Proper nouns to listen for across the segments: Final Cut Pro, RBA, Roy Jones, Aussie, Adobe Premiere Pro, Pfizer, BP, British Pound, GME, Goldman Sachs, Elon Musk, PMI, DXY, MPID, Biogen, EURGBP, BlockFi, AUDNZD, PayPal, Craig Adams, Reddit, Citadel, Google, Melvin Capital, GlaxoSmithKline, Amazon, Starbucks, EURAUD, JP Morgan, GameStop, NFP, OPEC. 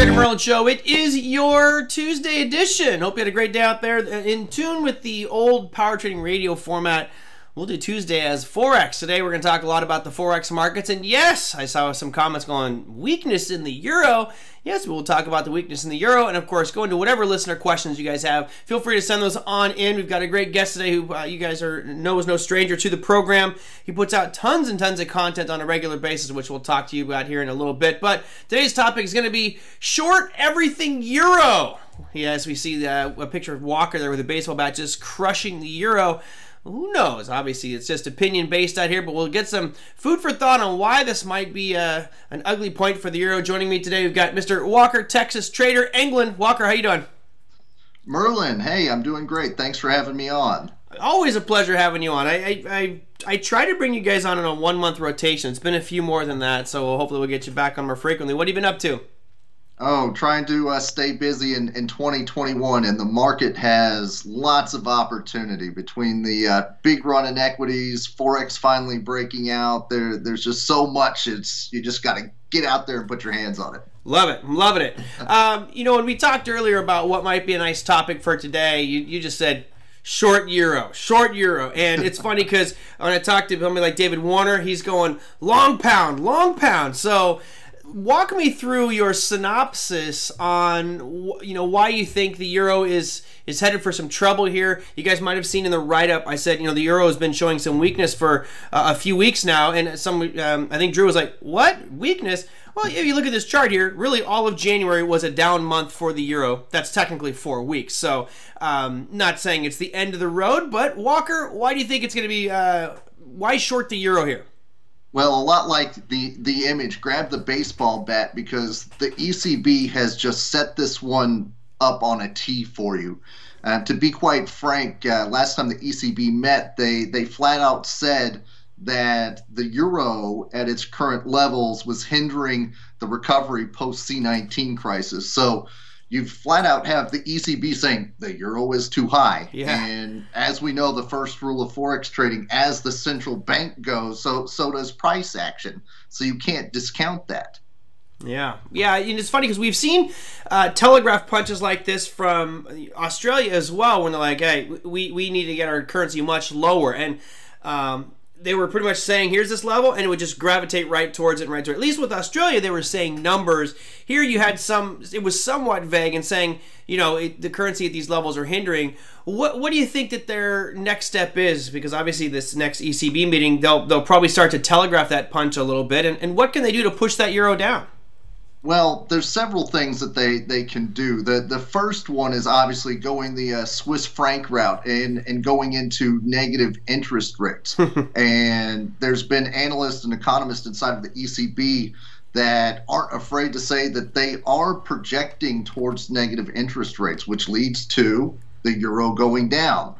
Trader Merlin Show. It is your Tuesday edition. Hope you had a great day out there. In tune with the old power trading radio format, we'll do Tuesday as Forex. Today we're going to talk a lot about the Forex markets. And yes, I saw some comments going, weakness in the Euro. Yes, we'll talk about the weakness in the Euro. And of course, go into whatever listener questions you guys have. Feel free to send those on in. We've got a great guest today who you guys know is no stranger to the program. He puts out tons and tons of content on a regular basis, which we'll talk to you about here in a little bit. But today's topic is going to be short everything Euro. Yes, we see a picture of Walker there with a baseball bat just crushing the Euro. Who knows? Obviously, it's just opinion-based out here, but we'll get some food for thought on why this might be an ugly point for the Euro. Joining me today, we've got Mr. Walker, Texas, Trader England. Walker, how you doing? Merlin, hey, I'm doing great. Thanks for having me on. Always a pleasure having you on. I try to bring you guys on in a one-month rotation. It's been a few more than that, so hopefully we'll get you back on more frequently. What have you been up to? Oh, trying to stay busy in 2021, and the market has lots of opportunity between the big run in equities, Forex finally breaking out. There's just so much. You just got to get out there and put your hands on it. Love it. I'm loving it. You know, when we talked earlier about what might be a nice topic for today, you just said short euro. And it's funny because when I talked to somebody like David Warner, he's going long pound. So walk me through your synopsis on why you think the euro is headed for some trouble here. You guys might have seen in the write-up I said the euro has been showing some weakness for a few weeks now, and some I think Drew was like, what weakness? Well, if you look at this chart here, really all of January was a down month for the euro. That's technically 4 weeks, so not saying it's the end of the road, but Walker, why do you think it's going to be why short the euro here? Well, a lot like the image, grab the baseball bat, because the ECB has just set this one up on a tee for you. To be quite frank, last time the ECB met, they flat out said that the euro at its current levels was hindering the recovery post C-19 crisis. So you flat out have the ECB saying the euro is too high. Yeah. And as we know, the first rule of Forex trading, as the central bank goes, so does price action. So you can't discount that. Yeah, and it's funny because we've seen telegraph punches like this from Australia as well, when they're like, hey, we need to get our currency much lower. And they were pretty much saying, here's this level, and it would just gravitate right towards it and right towards it. At least with Australia, they were saying numbers. Here you had some, it was somewhat vague and saying, the currency at these levels are hindering. What do you think that their next step is? Because obviously this next ECB meeting, they'll probably start to telegraph that punch a little bit. And what can they do to push that euro down? Well, there's several things that they can do. The first one is obviously going the Swiss franc route and going into negative interest rates. And there's been analysts and economists inside of the ECB that aren't afraid to say that they are projecting towards negative interest rates, which leads to the euro going down.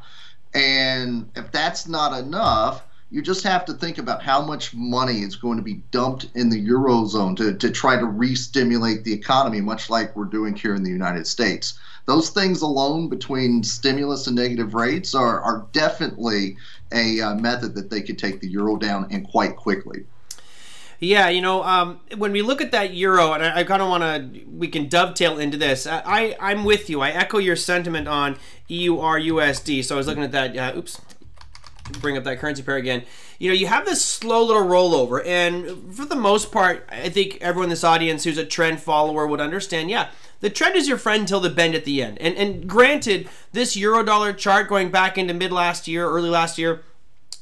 And if that's not enough, you just have to think about how much money is going to be dumped in the Eurozone to try to re-stimulate the economy, much like we're doing here in the United States. Those things alone, between stimulus and negative rates, are definitely a method that they could take the euro down, and quite quickly. Yeah, when we look at that euro, and I kind of want to, we can dovetail into this. I'm with you. I echo your sentiment on EURUSD. So I was looking at that, oops, bring up that currency pair again. You have this slow little rollover, and for the most part, I think everyone in this audience who's a trend follower would understand, yeah, the trend is your friend till the bend at the end. And granted, this euro dollar chart going back into mid last year, early last year,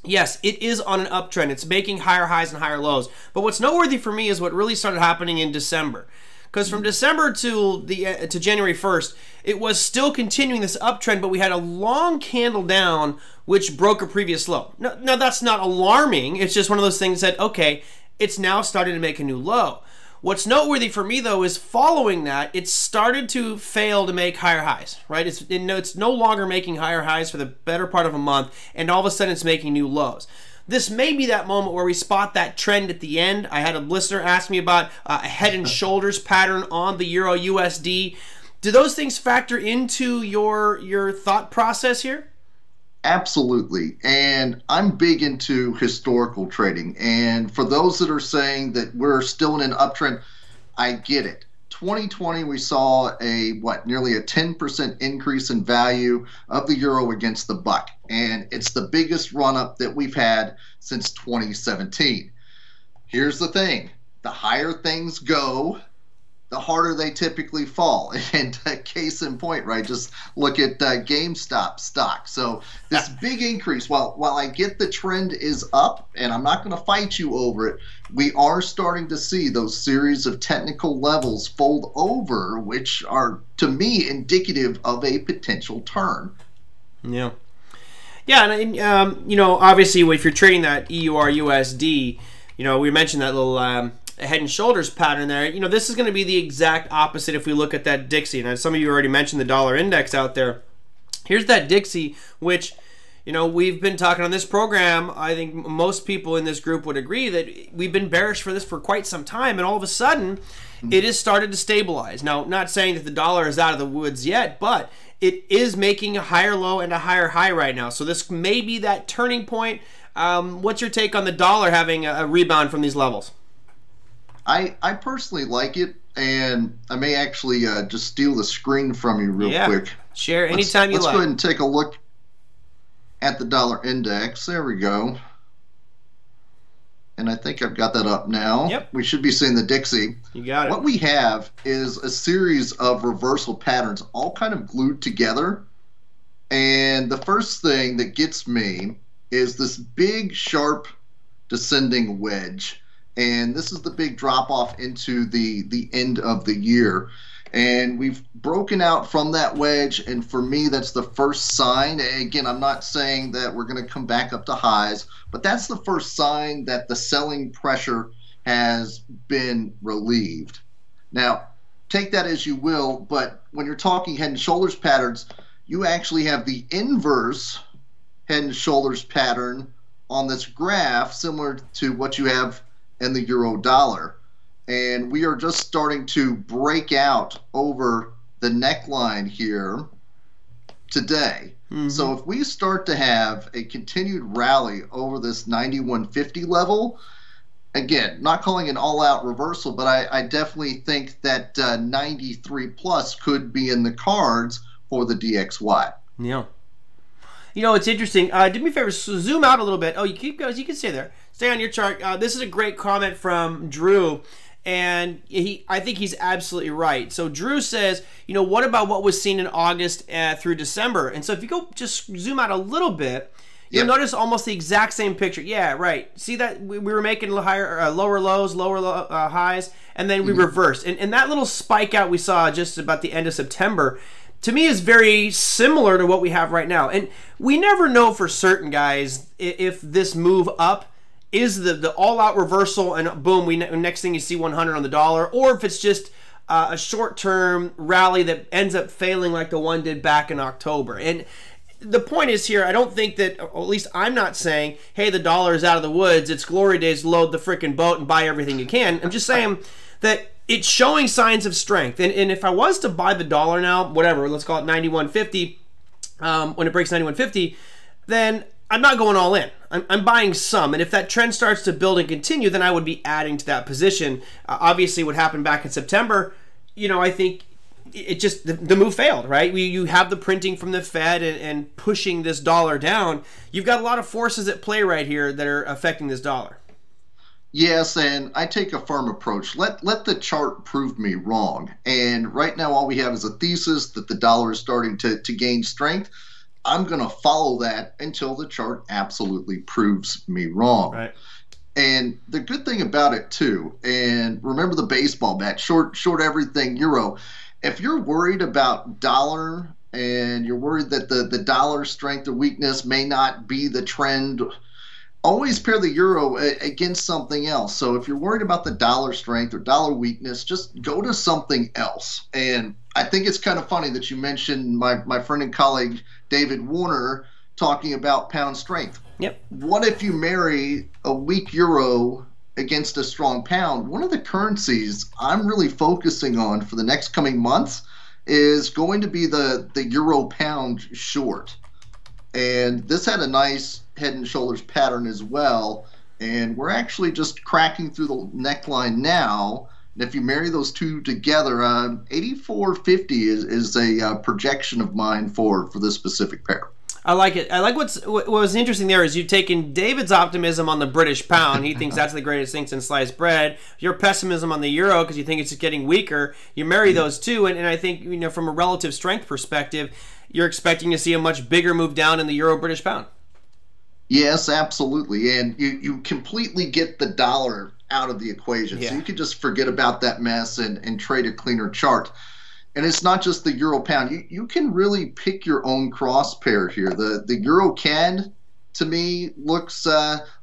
yes, it is on an uptrend. It's making higher highs and higher lows. But what's noteworthy for me is what really started happening in December. Because from December to January 1st, it was still continuing this uptrend, but we had a long candle down, which broke a previous low. Now, that's not alarming. It's just one of those things that, okay, it's now starting to make a new low. What's noteworthy for me, though, is following that, it started to fail to make higher highs, right? It's no longer making higher highs for the better part of a month, and all of a sudden it's making new lows. This may be that moment where we spot that trend at the end. I had a listener ask me about a head and shoulders pattern on the Euro USD. Do those things factor into your thought process here? Absolutely. And I'm big into historical trading. And for those that are saying that we're still in an uptrend, I get it. 2020, we saw nearly a 10% increase in value of the euro against the buck. And it's the biggest run-up that we've had since 2017. Here's the thing. The higher things go, the harder they typically fall. And case in point, right? Just look at GameStop stock. So this big increase, while I get the trend is up, and I'm not going to fight you over it, we are starting to see those series of technical levels fold over, which are, to me, indicative of a potential turn. Yeah. Yeah, and you know, obviously, if you're trading that EURUSD, you know, we mentioned that little head and shoulders pattern there. You know, this is going to be the exact opposite if we look at that DXY. Now, some of you already mentioned the dollar index out there. Here's that DXY, which, you know, we've been talking on this program. I think most people in this group would agree that we've been bearish for this for quite some time, and all of a sudden, it has started to stabilize. Now, not saying that the dollar is out of the woods yet, but it is making a higher low and a higher high right now. So this may be that turning point. What's your take on the dollar having a rebound from these levels? I personally like it, and I may actually just steal the screen from you real quick. Share anytime you like. Let's go ahead and take a look at the dollar index. There we go. And I think I've got that up now. Yep. We should be seeing the DXY. You got it. What we have is a series of reversal patterns all kind of glued together. And the first thing that gets me is this big, sharp descending wedge. And this is the big drop-off into the end of the year. And we've broken out from that wedge, and for me, that's the first sign. Again, I'm not saying that we're going to come back up to highs, but that's the first sign that the selling pressure has been relieved. Now, take that as you will, but when you're talking head and shoulders patterns, you actually have the inverse head and shoulders pattern on this graph, similar to what you have and the euro dollar. And we are just starting to break out over the neckline here today. So if we start to have a continued rally over this 91.50 level, again, not calling an all-out reversal, but I definitely think that 93 plus could be in the cards for the DXY. Yeah. You know, it's interesting. Do me a favor, zoom out a little bit. Oh, you keep going. You can stay there. Stay on your chart. This is a great comment from Drew, and I think he's absolutely right. So Drew says, you know, what about what was seen in August through December? And so if you go just zoom out a little bit, you'll notice almost the exact same picture. Yeah, right. See that we were making higher, lower lows, lower highs, and then we reversed. And that little spike out we saw just about the end of September, to me, is very similar to what we have right now. And we never know for certain, guys, if this move up is the all-out reversal and boom, next thing you see 100 on the dollar, or if it's just a short-term rally that ends up failing like the one did back in October. And the point is here, I don't think that, or at least I'm not saying, hey, the dollar is out of the woods, it's glory days, load the freaking boat and buy everything you can. I'm just saying that it's showing signs of strength. And if I was to buy the dollar now, whatever, let's call it 91.50, when it breaks 91.50, then I'm not going all in. I'm buying some. And if that trend starts to build and continue, then I would be adding to that position. Obviously, what happened back in September, you know, I think it just, the move failed, right? You have the printing from the Fed and pushing this dollar down. You've got a lot of forces at play right here that are affecting this dollar. Yes, and I take a firm approach. Let the chart prove me wrong. And right now all we have is a thesis that the dollar is starting to gain strength. I'm going to follow that until the chart absolutely proves me wrong. Right. And the good thing about it too, and remember the baseball bat, short everything euro. If you're worried about dollar and you're worried that the dollar strength or weakness may not be the trend, always pair the euro against something else. So if you're worried about the dollar strength or dollar weakness, just go to something else. And I think it's kind of funny that you mentioned my friend and colleague David Warner talking about pound strength. Yep. What if you marry a weak euro against a strong pound? One of the currencies I'm really focusing on for the next coming months is going to be the euro pound short. And this had a nice head and shoulders pattern as well, and we're actually just cracking through the neckline now. And if you marry those two together, 84.50 is a projection of mine for this specific pair. I like it. I like what was interesting there is you've taken David's optimism on the British pound. He thinks that's the greatest thing since sliced bread. Your pessimism on the euro because you think it's just getting weaker. You marry those two, and I think, you know, from a relative strength perspective, you're expecting to see a much bigger move down in the euro-British pound. Yes, absolutely. And you completely get the dollar out of the equation. Yeah. So you can just forget about that mess and trade a cleaner chart. And it's not just the euro pound. You can really pick your own cross pair here. The EURGBP to me looks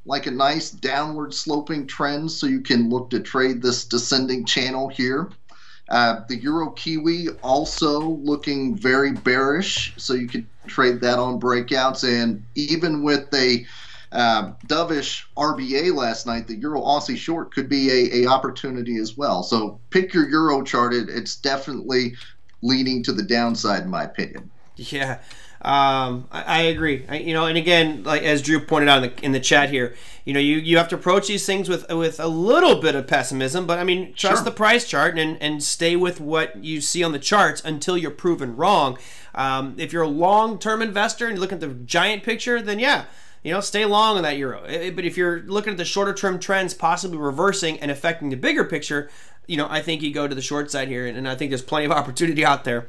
like a nice downward sloping trend, so you can look to trade this descending channel here. The euro kiwi also looking very bearish, so you can trade that on breakouts. And even with a dovish RBA last night, the euro Aussie short could be a opportunity as well. So pick your euro chart. It's definitely leaning to the downside, in my opinion. Yeah, I agree. You know, and again, like as Drew pointed out in the chat here, you know, you have to approach these things with a little bit of pessimism, but I mean, trust the price chart and stay with what you see on the charts until you're proven wrong. If you're a long-term investor and you look at the giant picture, then yeah, you know, stay long on that euro. But if you're looking at the shorter-term trends possibly reversing and affecting the bigger picture, you know, I think you go to the short side here, and I think there's plenty of opportunity out there.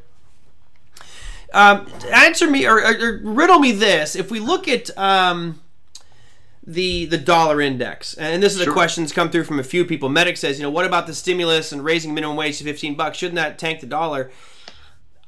Answer me or riddle me this: if we look at the dollar index, and this is a question that's come through from a few people. Medic says, you know, what about the stimulus and raising minimum wage to $15? Shouldn't that tank the dollar?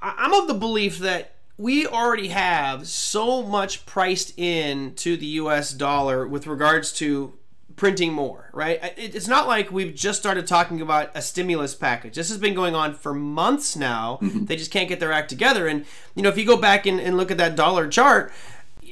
I'm of the belief that we already have so much priced in to the US dollar with regards to printing more, right? It's not like we've just started talking about a stimulus package. This has been going on for months now. They just can't get their act together. And, you know, if you go back and look at that dollar chart,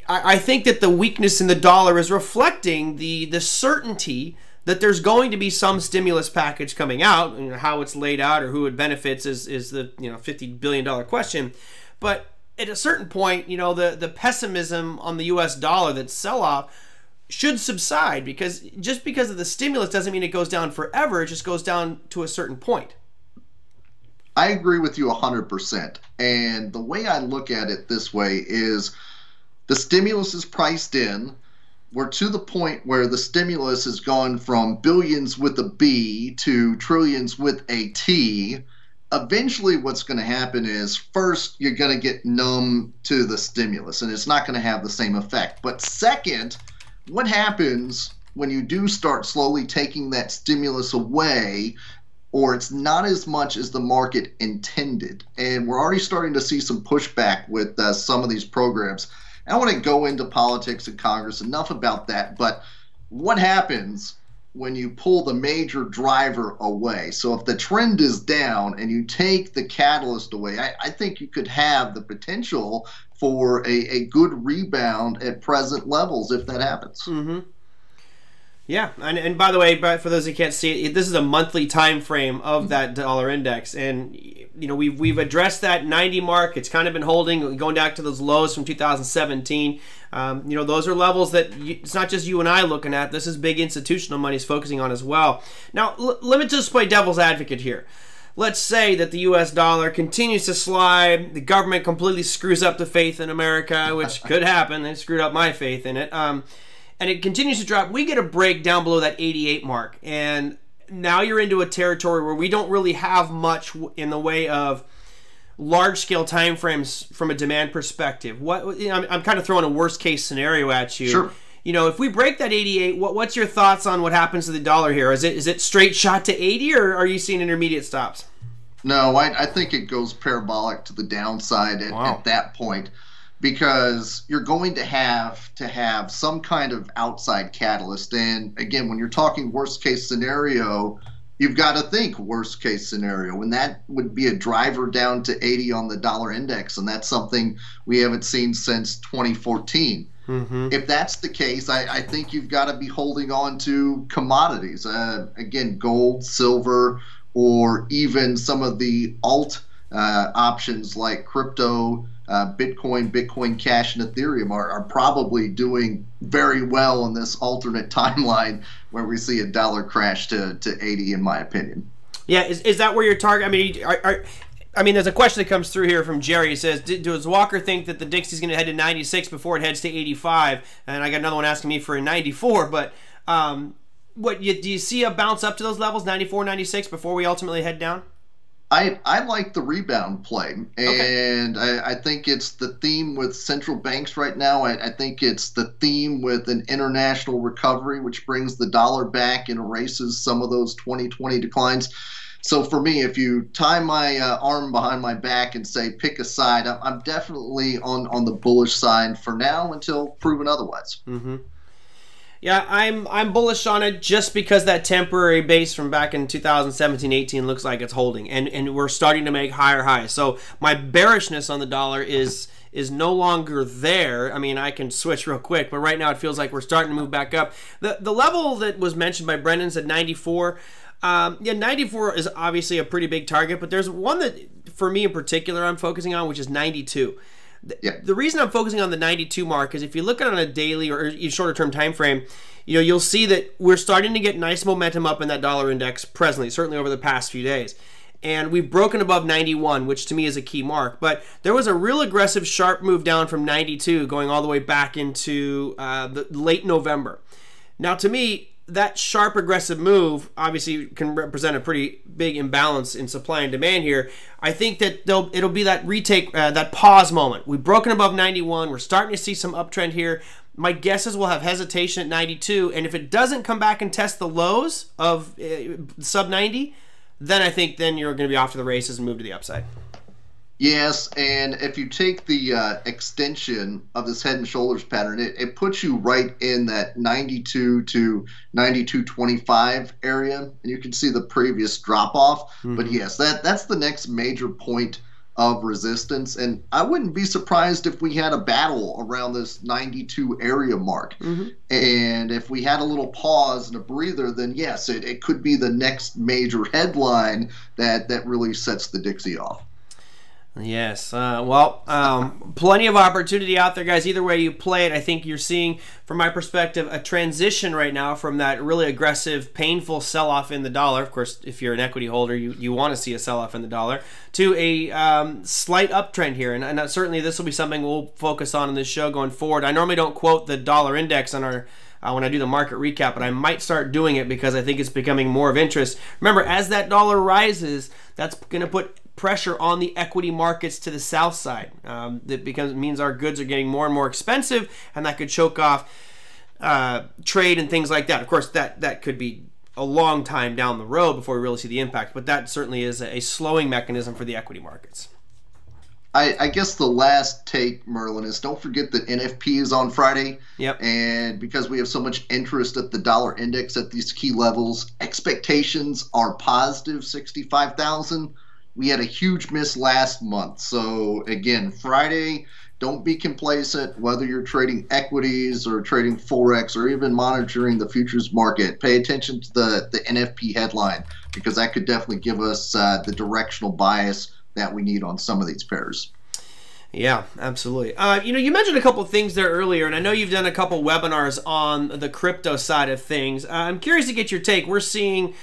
I think that the weakness in the dollar is reflecting the certainty that there's going to be some stimulus package coming out. You know, how it's laid out or who it benefits is the, you know, $50 billion question. But at a certain point, you know, the pessimism on the US dollar, that sell-off, should subside, because just because of the stimulus doesn't mean it goes down forever. It just goes down to a certain point. I agree with you 100%. And the way I look at it this way is the stimulus is priced in. We're to the point where the stimulus has gone from billions with a B to trillions with a T. Eventually what's going to happen is, first, you're going to get numb to the stimulus and it's not going to have the same effect. But second, what happens when you do start slowly taking that stimulus away, or it's not as much as the market intended? And we're already starting to see some pushback with some of these programs. I don't want to go into politics and Congress, enough about that, but what happens when you pull the major driver away? So if the trend is down and you take the catalyst away, I think you could have the potential for a good rebound at present levels if that happens. Mm-hmm. Yeah, and by the way, for those who can't see it, this is a monthly time frame of that dollar index, and you know, we've addressed that 90 mark. It's kind of been holding, going back to those lows from 2017. You know, those are levels that it's not just you and I looking at. This is big institutional money is focusing on as well. Now, let me just play devil's advocate here. Let's say that the U.S. dollar continues to slide. The government completely screws up the faith in America, which could happen. They screwed up my faith in it. And it continues to drop. We get a break down below that 88 mark. And now you're into a territory where we don't really have much in the way of large-scale timeframes from a demand perspective. What, you know, I'm kind of throwing a worst-case scenario at you. Sure. You know, if we break that 88, what's your thoughts on what happens to the dollar here? Is it straight shot to 80, or are you seeing intermediate stops? No, I think it goes parabolic to the downside at that point, because you're going to have some kind of outside catalyst. And again, when you're talking worst case scenario, you've got to think worst case scenario, and that would be a driver down to 80 on the dollar index, and that's something we haven't seen since 2014. Mm-hmm. If that's the case, I think you've got to be holding on to commodities. Again, gold, silver, or even some of the alt options like crypto, Bitcoin Cash, and Ethereum are probably doing very well in this alternate timeline where we see a dollar crash to 80, in my opinion. Yeah, is that where your target? I mean, I mean, there's a question that comes through here from Jerry. He says, does Walker think that the Dixie's going to head to 96 before it heads to 85? And I got another one asking me for a 94. But do you see a bounce up to those levels, 94, 96, before we ultimately head down? I like the rebound play, and okay. I think it's the theme with central banks right now. I think it's the theme with an international recovery, which brings the dollar back and erases some of those 2020 declines. So for me, if you tie my arm behind my back and say pick a side, I'm definitely on the bullish side for now until proven otherwise. Mm-hmm. Yeah, I'm bullish on it just because that temporary base from back in 2017-18 looks like it's holding, and we're starting to make higher highs. So my bearishness on the dollar is no longer there. I mean, I can switch real quick, but right now it feels like we're starting to move back up. The level that was mentioned by Brendan said 94. Yeah, 94 is obviously a pretty big target, but there's one that for me in particular I'm focusing on, which is 92. Yeah. The reason I'm focusing on the 92 mark is if you look at it on a daily or shorter-term time frame, you'll see that we're starting to get nice momentum up in that dollar index presently, certainly over the past few days. And we've broken above 91, which to me is a key mark. But there was a real aggressive, sharp move down from 92 going all the way back into the late November. Now, to me, that sharp aggressive move obviously can represent a pretty big imbalance in supply and demand here. I think that it'll be that retake, that pause moment. We've broken above 91. We're starting to see some uptrend here. My guess is we'll have hesitation at 92. And if it doesn't come back and test the lows of sub 90, then I think then you're going to be off to the races and move to the upside. Yes, and if you take the extension of this head and shoulders pattern, it puts you right in that 92 to 92.25 area, and you can see the previous drop-off. Mm-hmm. But yes, that's the next major point of resistance, and I wouldn't be surprised if we had a battle around this 92 area mark. Mm-hmm. And if we had a little pause and a breather, then yes, it could be the next major headline that really sets the Dixie off. Yes, plenty of opportunity out there, guys. Either way you play it, I think you're seeing, from my perspective, a transition right now from that really aggressive, painful sell-off in the dollar. Of course, if you're an equity holder, you want to see a sell-off in the dollar, to a slight uptrend here. And certainly this will be something we'll focus on in this show going forward. I normally don't quote the dollar index on our when I do the market recap, but I might start doing it because I think it's becoming more of interest. Remember, as that dollar rises, that's going to put pressure on the equity markets to the south side. That means our goods are getting more and more expensive, and that could choke off trade and things like that. Of course, that could be a long time down the road before we really see the impact, but that certainly is a slowing mechanism for the equity markets. I guess the last take, Merlin, is don't forget that NFP is on Friday. Yep. And because we have so much interest at the dollar index at these key levels, expectations are positive, 65,000. We had a huge miss last month. So again, Friday, don't be complacent, whether you're trading equities or trading Forex or even monitoring the futures market. Pay attention to the NFP headline, because that could definitely give us the directional bias that we need on some of these pairs. Yeah, absolutely. You mentioned a couple of things there earlier, and I know you've done a couple webinars on the crypto side of things. I'm curious to get your take. We're seeing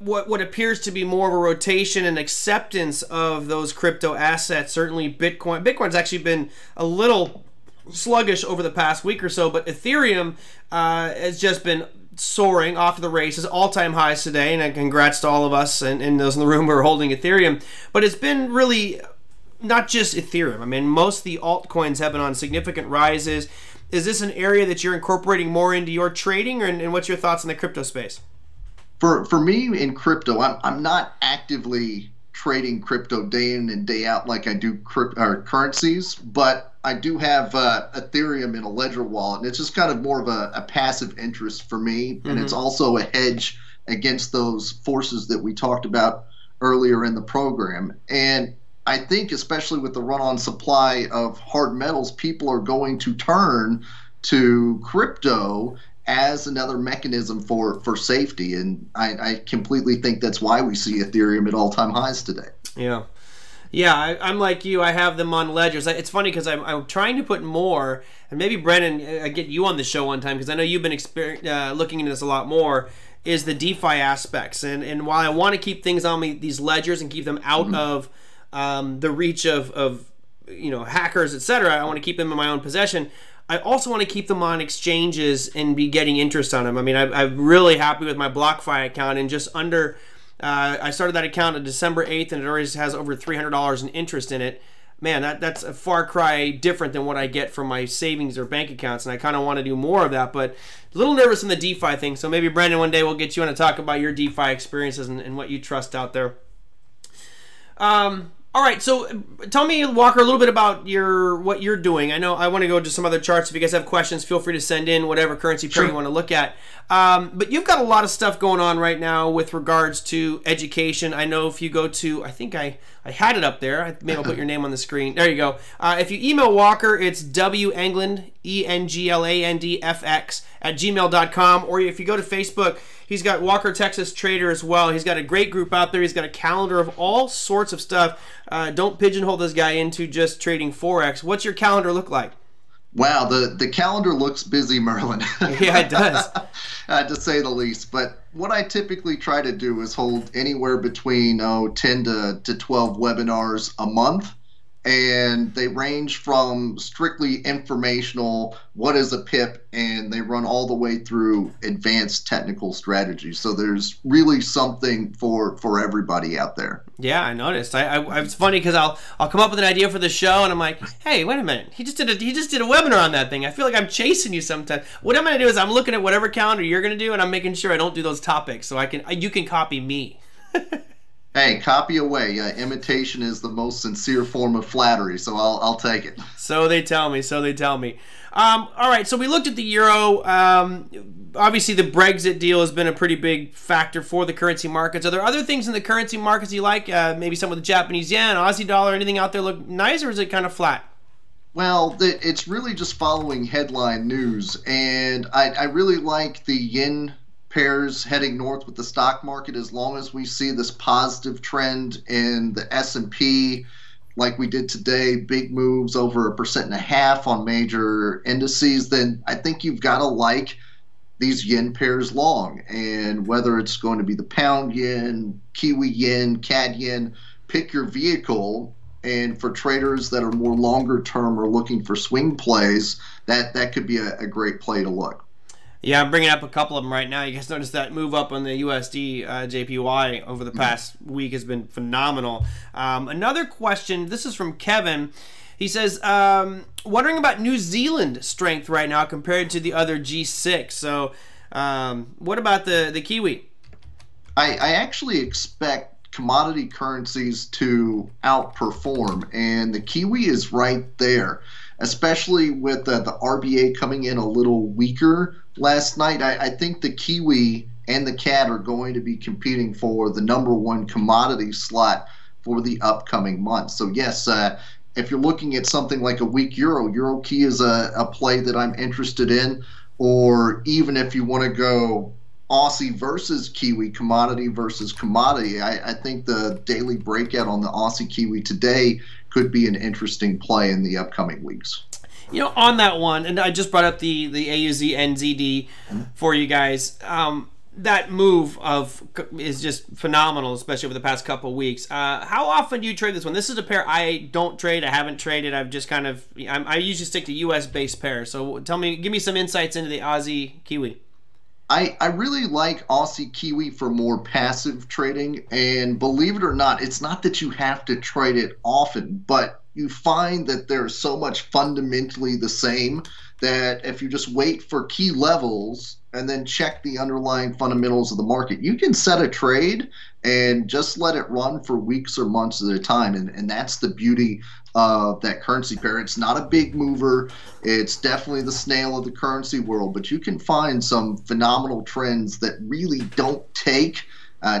what appears to be more of a rotation and acceptance of those crypto assets, certainly Bitcoin. Bitcoin's actually been a little sluggish over the past week or so, but Ethereum has just been soaring off of the races, all-time highs today, and congrats to all of us and those in the room who are holding Ethereum. But it's been really not just Ethereum. I mean, most of the altcoins have been on significant rises. Is this an area that you're incorporating more into your trading, and what's your thoughts on the crypto space? For me in crypto, I'm not actively trading crypto day in and day out like I do currencies, but I do have Ethereum in a Ledger wallet, and it's just kind of more of a passive interest for me, and it's also a hedge against those forces that we talked about earlier in the program. And I think especially with the run-on supply of hard metals, people are going to turn to crypto as another mechanism for safety, and I completely think that's why we see Ethereum at all-time highs today. Yeah, I'm like you. I have them on ledgers. It's funny because I'm trying to put more, and maybe Brendan, I get you on the show one time because I know you've been looking into this a lot more. is the DeFi aspects. And while I want to keep things on these ledgers and keep them out of the reach of hackers, etc., I want to keep them in my own possession. I also want to keep them on exchanges and be getting interest on them. I mean, I'm really happy with my BlockFi account, and just under, I started that account on December 8th and it already has over $300 in interest in it. Man, that's a far cry different than what I get from my savings or bank accounts, and I kind of want to do more of that, but a little nervous in the DeFi thing. So maybe, Brandon, one day we'll get you on to talk about your DeFi experiences and what you trust out there. All right, so tell me, Walker, a little bit about what you're doing. I know I want to go to some other charts. If you guys have questions, feel free to send in whatever currency pair you want to look at. But you've got a lot of stuff going on right now with regards to education. I know if you go to, I think I had it up there. Maybe I'll put your name on the screen. There you go. If you email Walker, it's wengland, ENGLANDFX @gmail.com. Or if you go to Facebook, he's got Walker Texas Trader as well. He's got a great group out there. He's got a calendar of all sorts of stuff. Don't pigeonhole this guy into just trading Forex. What's your calendar look like? Wow, the calendar looks busy, Merlin. Yeah, it does. To say the least. But what I typically try to do is hold anywhere between 10 to 12 webinars a month. And they range from strictly informational, what is a pip, and they run all the way through advanced technical strategies. So there's really something for everybody out there. Yeah, I noticed. It's funny because I'll come up with an idea for the show, and I'm like, hey, wait a minute, he just did a webinar on that thing. I feel like I'm chasing you sometimes. What I'm gonna do is I'm looking at whatever calendar you're gonna do, and I'm making sure I don't do those topics, so you can copy me. Hey, copy away. Imitation is the most sincere form of flattery, so I'll take it. So they tell me. All right, so we looked at the euro. Obviously, the Brexit deal has been a pretty big factor for the currency markets. Are there other things in the currency markets you like? Maybe some of the Japanese yen, Aussie dollar, anything out there look nice, or is it kind of flat? Well, it's really just following headline news, and I really like the yen pairs heading north with the stock market, as long as we see this positive trend in the S&P like we did today, big moves over 1.5% on major indices, then I think you've got to like these yen pairs long. And whether it's going to be the pound yen, Kiwi yen, CAD yen, pick your vehicle. And for traders that are more longer term or looking for swing plays, that could be a great play to look. Yeah, I'm bringing up a couple of them right now. You guys noticed that move up on the USD JPY over the past week has been phenomenal. Another question, this is from Kevin. He says, wondering about New Zealand strength right now compared to the other G6. So what about the Kiwi? I actually expect commodity currencies to outperform, and the Kiwi is right there, especially with the RBA coming in a little weaker last night. I think the Kiwi and the CAD are going to be competing for the #1 commodity slot for the upcoming month. So yes, if you're looking at something like a weak euro, EuroKey is a play that I'm interested in. Or even if you want to go Aussie versus Kiwi, commodity versus commodity, I think the daily breakout on the Aussie Kiwi today could be an interesting play in the upcoming weeks. You know, on that one, and I just brought up the AUDNZD for you guys. That move is just phenomenal, especially over the past couple of weeks. How often do you trade this one? This is a pair I don't trade. I haven't traded. I've just kind of I usually stick to U.S.-based pairs. So tell me, give me some insights into the Aussie Kiwi. I really like Aussie Kiwi for more passive trading, and believe it or not, it's not that you have to trade it often, but you find that they're so much fundamentally the same that if you just wait for key levels and then check the underlying fundamentals of the market, you can set a trade and just let it run for weeks or months at a time. And that's the beauty of that currency pair. It's not a big mover. It's definitely the snail of the currency world, but you can find some phenomenal trends that really don't take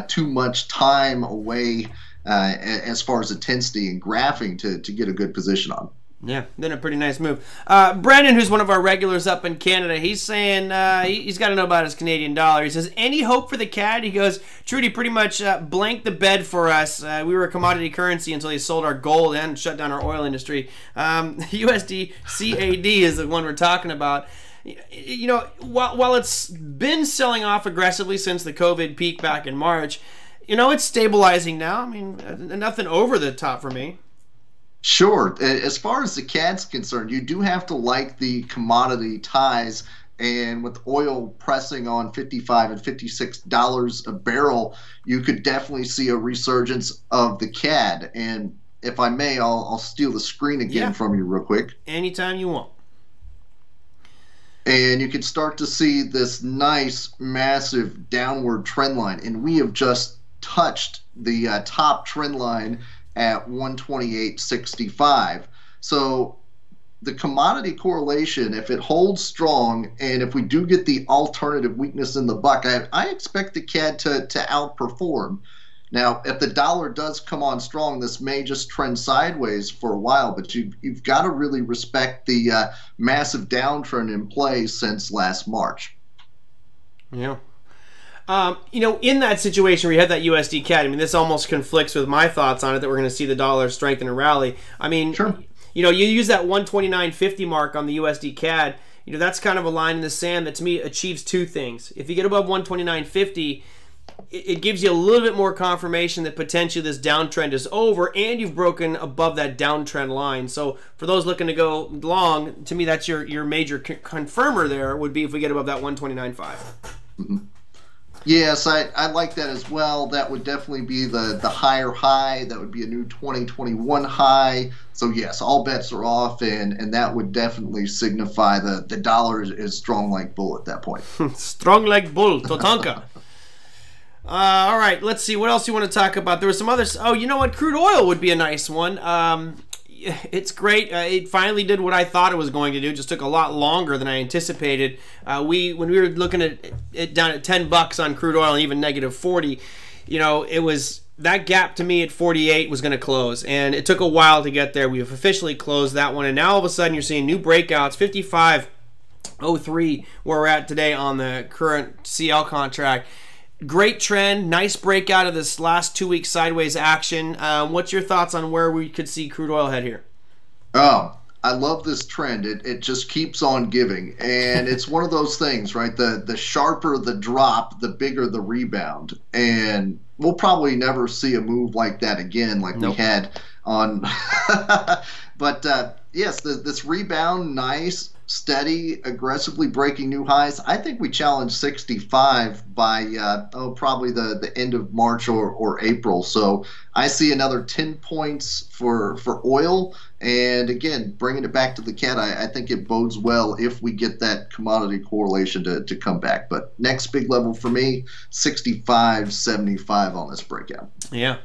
too much time away as far as intensity and graphing to get a good position on. Yeah, then a pretty nice move. Brandon, who's one of our regulars up in Canada, he's saying he's got to know about his Canadian dollar. He says, any hope for the CAD? He goes, Trudy pretty much blanked the bed for us. We were a commodity currency until he sold our gold and shut down our oil industry. USD CAD is the one we're talking about. you know, while it's been selling off aggressively since the COVID peak back in March, you know, it's stabilizing now. I mean, nothing over the top for me. Sure. As far as the CAD's concerned, you do have to like the commodity ties. And with oil pressing on $55 and $56 a barrel, you could definitely see a resurgence of the CAD. And if I may, I'll steal the screen again from you real quick. Anytime you want. And you can start to see this nice, massive downward trend line. And we have just touched the top trend line at 128.65. So the commodity correlation, if it holds strong, and if we do get the alternative weakness in the buck, I expect the CAD to outperform. Now, if the dollar does come on strong, this may just trend sideways for a while, but you've got to really respect the massive downtrend in play since last March. Yeah. You know, in that situation where you had that USD CAD, I mean, this almost conflicts with my thoughts on it, that we're going to see the dollar strengthen and rally. I mean, sure. You know, you use that 129.50 mark on the USD CAD. You know, that's kind of a line in the sand that, to me, achieves two things. If you get above 129.50, it gives you a little bit more confirmation that potentially this downtrend is over, and you've broken above that downtrend line. So for those looking to go long, to me, that's your major confirmer there would be if we get above that 129.5. Yes, I like that as well. That would definitely be the higher high. That would be a new 2021 high. So yes, all bets are off, and that would definitely signify the dollar is strong like bull at that point. Strong like bull, Totanka. All right, let's see. What else you want to talk about? There was some others. Oh, you know what? Crude oil would be a nice one. It's great. It finally did what I thought it was going to do. It just took a lot longer than I anticipated. When we were looking at it down at $10 on crude oil and even -40, you know, it was that gap to me at 48 was going to close, and it took a while to get there. We've officially closed that one, and now all of a sudden you're seeing new breakouts. 55.03 where we're at today on the current CL contract. Great trend, nice breakout of this last 2 week sideways action. What's your thoughts on where we could see crude oil head here? Oh, I love this trend. It just keeps on giving, and it's one of those things, right? The sharper the drop, the bigger the rebound, and we'll probably never see a move like that again, like nope. We had on. But yes, this rebound, nice. Steady, aggressively breaking new highs. I think we challenged 65 by probably the end of March or April. So I see another 10 points for oil. And again, bringing it back to the CAD, I think it bodes well if we get that commodity correlation to come back. But next big level for me, 65.75 on this breakout. Yeah.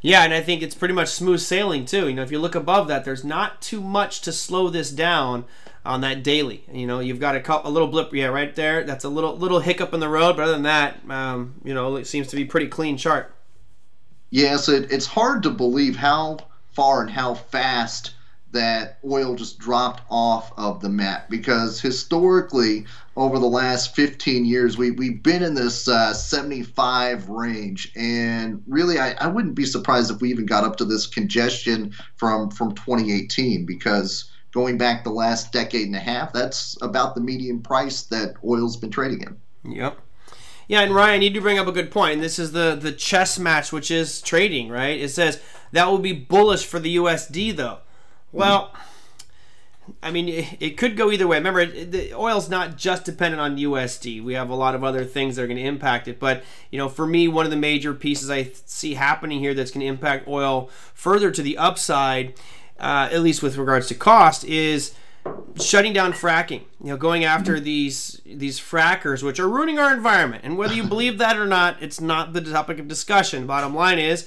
Yeah, and I think it's pretty much smooth sailing too. You know, if you look above that, there's not too much to slow this down on that daily. You know, you've got a little blip, yeah, right there. That's a little hiccup in the road, but other than that, you know, it seems to be pretty clean chart. Yes, it's hard to believe how far and how fast that oil just dropped off of the map, because historically over the last 15 years we've been in this 75 range, and really I wouldn't be surprised if we even got up to this congestion from 2018, because going back the last decade and a half, that's about the median price that oil's been trading in. Yep. Yeah, and Ryan, you do bring up a good point. This is the chess match, which is trading, right? It says that will be bullish for the USD though. Well, I mean, it could go either way. Remember, the oil's not just dependent on USD. We have a lot of other things that are going to impact it. But, you know, for me, one of the major pieces I see happening here that's going to impact oil further to the upside, at least with regards to cost, is shutting down fracking. You know, going after these frackers, which are ruining our environment. And whether you believe that or not, it's not the topic of discussion. Bottom line is,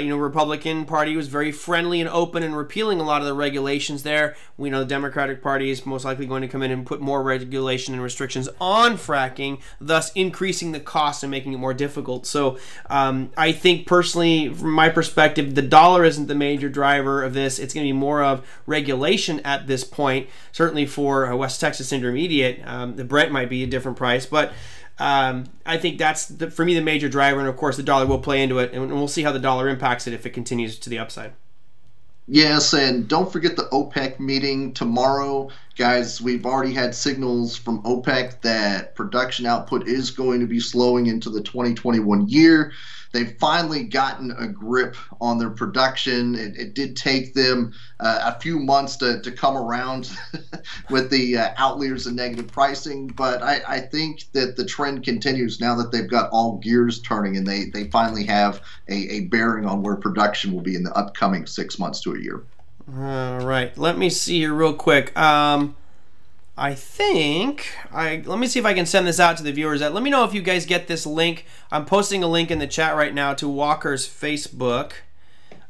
you know, Republican Party was very friendly and open in repealing a lot of the regulations there. We know the Democratic Party is most likely going to come in and put more regulation and restrictions on fracking, thus increasing the cost and making it more difficult. So I think personally, from my perspective, the dollar isn't the major driver of this. It's going to be more of regulation at this point, certainly for a West Texas Intermediate. The Brent might be a different price, but I think that's, for me, the major driver, and of course the dollar will play into it, and we'll see how the dollar impacts it if it continues to the upside. Yes, and don't forget the OPEC meeting tomorrow, Guys, we've already had signals from OPEC that production output is going to be slowing into the 2021 year. They've finally gotten a grip on their production. It did take them a few months to come around with the outliers and negative pricing, but I think that the trend continues now that they've got all gears turning and they finally have a bearing on where production will be in the upcoming 6 months to a year. All right, let me see here real quick. I think let me see if I can send this out to the viewers. Let me know if you guys get this link. I'm posting a link in the chat right now to Walker's Facebook.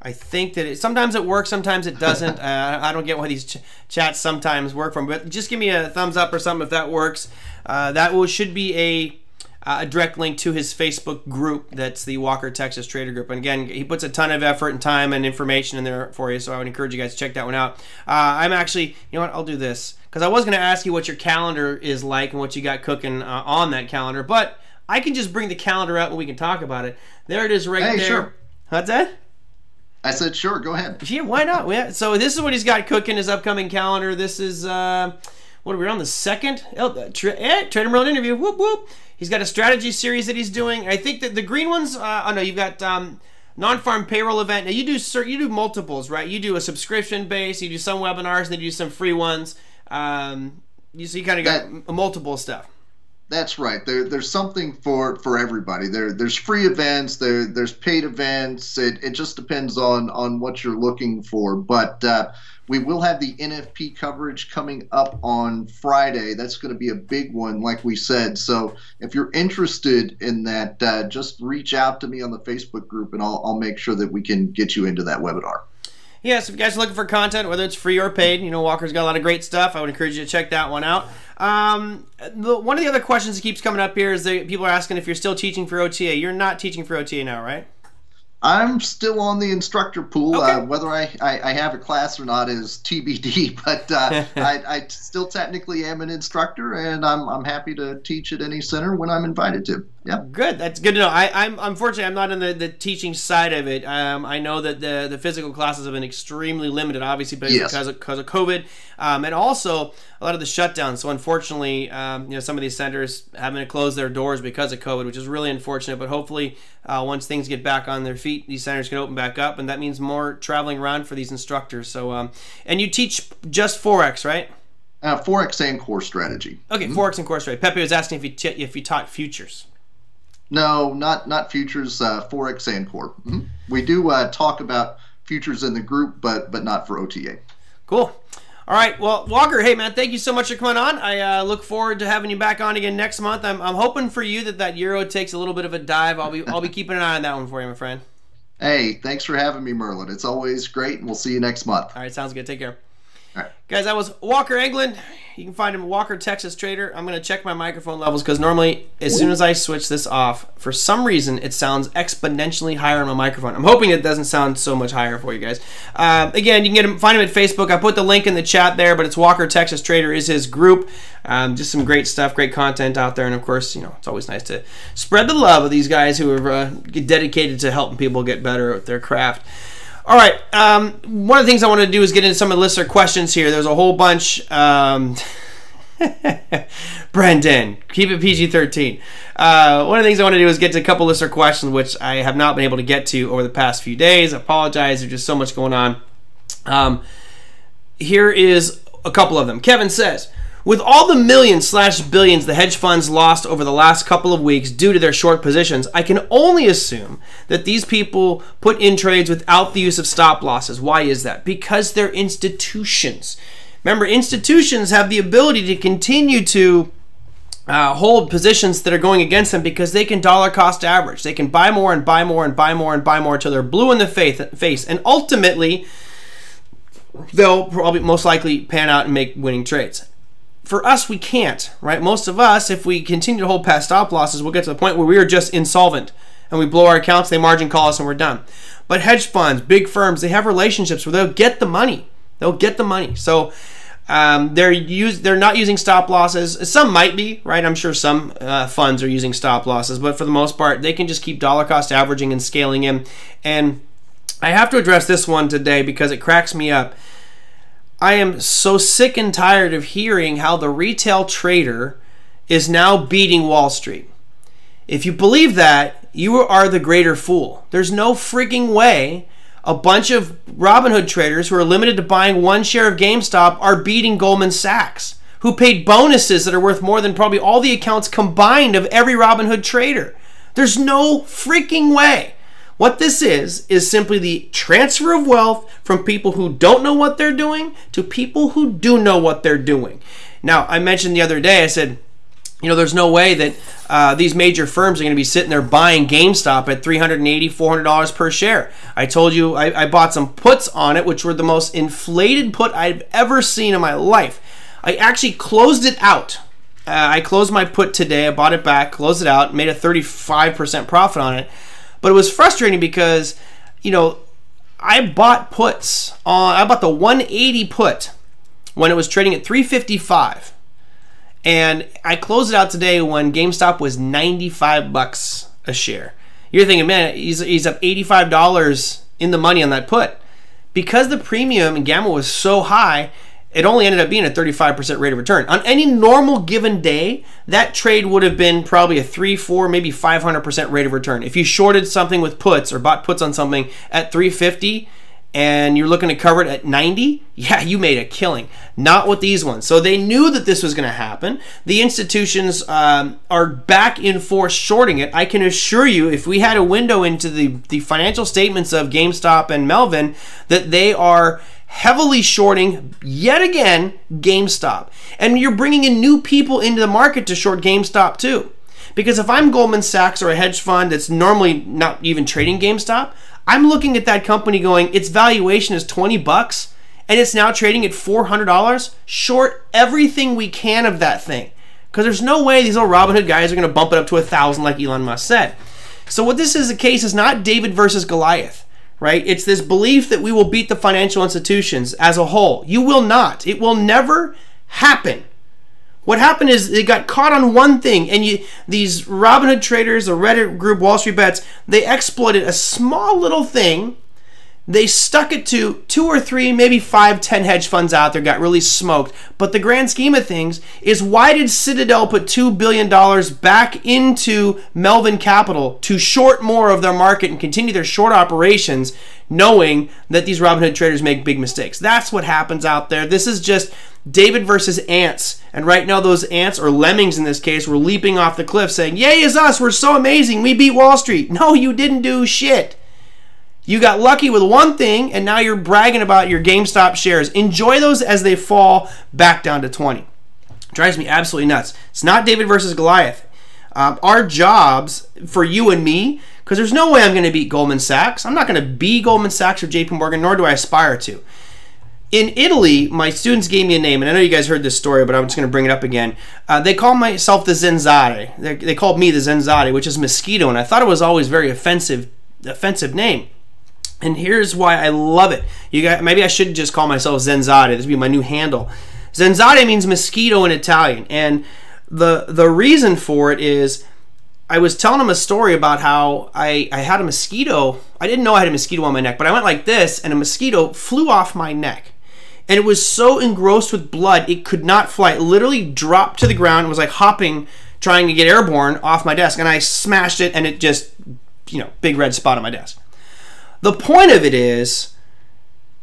I think that sometimes it works, sometimes it doesn't. I don't get why these chats sometimes work from, but just give me a thumbs up or something if that works. That should be a direct link to his Facebook group. That's the Walker Texas Trader Group. And again, he puts a ton of effort and time and information in there for you, so I would encourage you guys to check that one out. I'm actually, you know what, I'll do this, because I was going to ask you what your calendar is like and what you got cooking on that calendar, but I can just bring the calendar out and we can talk about it. There it is right there. Hey, sure. What's that? I said, sure, go ahead. Yeah, why not? Yeah. So this is what he's got cooking, his upcoming calendar. This is... what are we on, the second? Oh, TraderMerlin interview, whoop, whoop. He's got a strategy series that he's doing. I think that the green ones, oh no, you've got non-farm payroll event. Now you do multiples, right? You do a subscription base, you do some webinars, and then you do some free ones. So you kind of got multiple stuff. That's right. There's something for everybody. There's free events. There's paid events. It just depends on what you're looking for. But we will have the NFP coverage coming up on Friday. That's going to be a big one, like we said. So if you're interested in that, just reach out to me on the Facebook group, and I'll make sure that we can get you into that webinar. Yeah, so if you guys are looking for content, whether it's free or paid, you know, Walker's got a lot of great stuff. I would encourage you to check that one out. One of the other questions that keeps coming up here is that people are asking if you're still teaching for OTA. You're not teaching for OTA now, right? I'm still on the instructor pool. Okay. Whether I have a class or not is TBD, but I still technically am an instructor, and I'm happy to teach at any center when I'm invited to. Yeah, good. That's good to know. I'm unfortunately I'm not in the teaching side of it. I know that the physical classes have been extremely limited, obviously, but yes, because of COVID, and also a lot of the shutdowns. So unfortunately, you know, some of these centers having to close their doors because of COVID, which is really unfortunate. But hopefully, once things get back on their feet, these centers can open back up, and that means more traveling around for these instructors. So, and you teach just Forex, right? Forex and core strategy. Okay, Forex and core strategy. Pepe was asking if you taught futures. No, not futures, Forex and core. We do talk about futures in the group, but not for OTA. Cool. All right. Well, Walker, hey, man, thank you so much for coming on. I look forward to having you back on again next month. I'm hoping for you that Euro takes a little bit of a dive. I'll be keeping an eye on that one for you, my friend. Hey, thanks for having me, Merlin. It's always great, and we'll see you next month. All right. Sounds good. Take care. All right. Guys, that was Walker England. You can find him at Walker Texas Trader. I'm going to check my microphone levels because normally as soon as I switch this off, for some reason it sounds exponentially higher on my microphone. I'm hoping it doesn't sound so much higher for you guys. Again, you can find him at Facebook. I put the link in the chat there, but it's Walker Texas Trader is his group. Just some great stuff, great content out there. And of course, you know, it's always nice to spread the love of these guys who are dedicated to helping people get better at their craft. All right, one of the things I want to do is get into some of the listener questions here. There's a whole bunch. Brendan, keep it PG-13. One of the things I want to do is get to a couple listener questions, which I have not been able to get to over the past few days. I apologize, there's just so much going on. Here is a couple of them. Kevin says, with all the millions/billions the hedge funds lost over the last couple of weeks due to their short positions, I can only assume that these people put in trades without the use of stop losses. Why is that? Because they're institutions. Remember, institutions have the ability to continue to hold positions that are going against them because they can dollar cost average. They can buy more and buy more and buy more and buy more until they're blue in the face. And ultimately, they'll probably most likely pan out and make winning trades. For us, we can't, right? Most of us, if we continue to hold past stop losses, we'll get to the point where we are just insolvent and we blow our accounts, they margin call us and we're done. But hedge funds, big firms, they have relationships where they'll get the money. They'll get the money. So they're not using stop losses. Some might be, right? I'm sure some funds are using stop losses, but for the most part, they can just keep dollar cost averaging and scaling in. And I have to address this one today because it cracks me up. I am so sick and tired of hearing how the retail trader is now beating Wall Street. If you believe that, you are the greater fool. There's no freaking way a bunch of Robinhood traders who are limited to buying one share of GameStop are beating Goldman Sachs, who paid bonuses that are worth more than probably all the accounts combined of every Robinhood trader. There's no freaking way. What this is simply the transfer of wealth from people who don't know what they're doing to people who do know what they're doing. Now, I mentioned the other day, I said, you know, there's no way that these major firms are going to be sitting there buying GameStop at $380, $400 per share. I told you I bought some puts on it, which were the most inflated put I've ever seen in my life. I actually closed it out. I closed my put today. I bought it back, closed it out, made a 35% profit on it. But it was frustrating because, you know, I bought puts on, I bought the 180 put when it was trading at 355. And I closed it out today when GameStop was 95 bucks a share. You're thinking, man, he's up $85 in the money on that put. Because the premium and gamma was so high, it only ended up being a 35% rate of return. On any normal given day, that trade would have been probably a 3, 4, maybe 500% rate of return. If you shorted something with puts or bought puts on something at 350, and you're looking to cover it at 90, yeah, you made a killing. Not with these ones. So they knew that this was going to happen. The institutions are back in force shorting it. I can assure you, if we had a window into the financial statements of GameStop and Melvin, that they are heavily shorting, yet again, GameStop. And you're bringing in new people into the market to short GameStop too. Because if I'm Goldman Sachs or a hedge fund that's normally not even trading GameStop, I'm looking at that company going, its valuation is 20 bucks and it's now trading at $400. Short everything we can of that thing. Because there's no way these little Robinhood guys are going to bump it up to 1,000 like Elon Musk said. So what this is the case is not David versus Goliath, right? It's this belief that we will beat the financial institutions as a whole. You will not. It will never happen. What happened is they got caught on one thing, and these Robinhood traders, the Reddit group, Wall Street Bets, they exploited a small little thing. They stuck it to 2 or 3, maybe 5, 10 hedge funds out there, got really smoked. But the grand scheme of things is, why did Citadel put $2 billion back into Melvin Capital to short more of their market and continue their short operations, knowing that these Robinhood traders make big mistakes? That's what happens out there. This is just David versus ants, and right now those ants, or lemmings in this case, were leaping off the cliff saying, yay is us, we're so amazing, we beat Wall Street. No, you didn't do shit. You got lucky with one thing, and now you're bragging about your GameStop shares. Enjoy those as they fall back down to 20. Drives me absolutely nuts. It's not David versus Goliath. Our jobs, for you and me, because there's no way I'm going to beat Goldman Sachs. I'm not going to be Goldman Sachs or JP Morgan, nor do I aspire to. In Italy, my students gave me a name, and I know you guys heard this story, but I'm just going to bring it up again. They call myself the Zenzare. They called me the Zenzare, which is mosquito, and I thought it was always very offensive name. And here's why I love it. You guys, maybe I should just call myself Zenzare. This would be my new handle. Zenzare means mosquito in Italian, and the reason for it is, I was telling him a story about how I had a mosquito. I didn't know I had a mosquito on my neck, but I went like this, and a mosquito flew off my neck. And it was so engrossed with blood, it could not fly. It literally dropped to the ground. It was like hopping, trying to get airborne off my desk. And I smashed it, and it just, you know, big red spot on my desk. The point of it is,